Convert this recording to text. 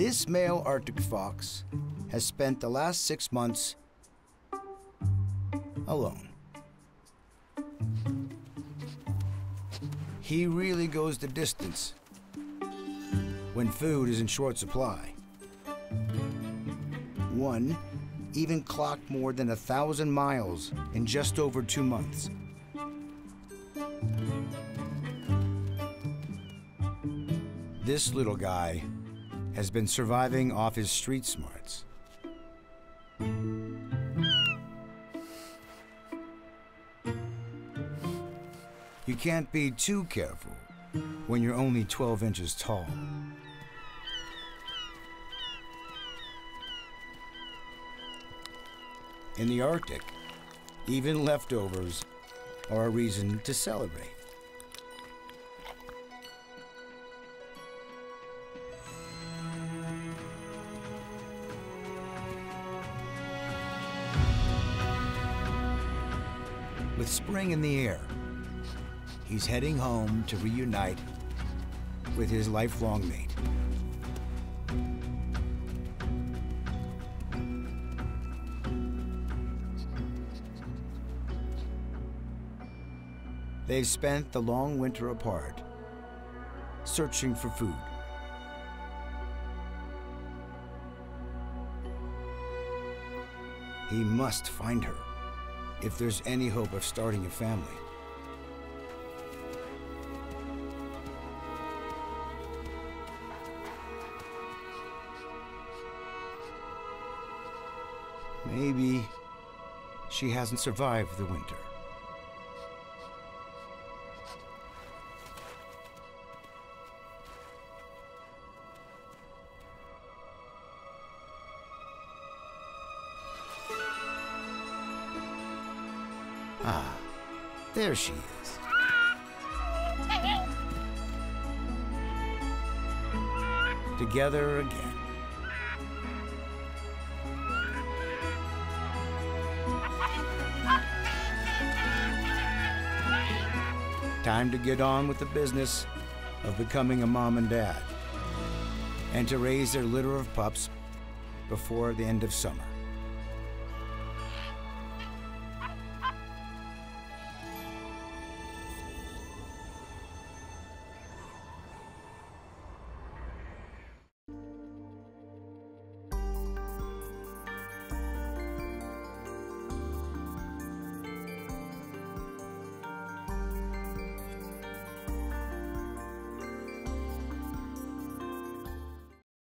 This male Arctic fox has spent the last 6 months alone. He really goes the distance when food is in short supply. One even clocked more than 1,000 miles in just over 2 months. This little guy has been surviving off his street smarts. You can't be too careful when you're only 12 inches tall. In the Arctic, even leftovers are a reason to celebrate. With spring in the air, he's heading home to reunite with his lifelong mate. They've spent the long winter apart, searching for food. He must find her if there's any hope of starting a family. Maybe she hasn't survived the winter. Ah, there she is. Together again. Time to get on with the business of becoming a mom and dad, and to raise their litter of pups before the end of summer.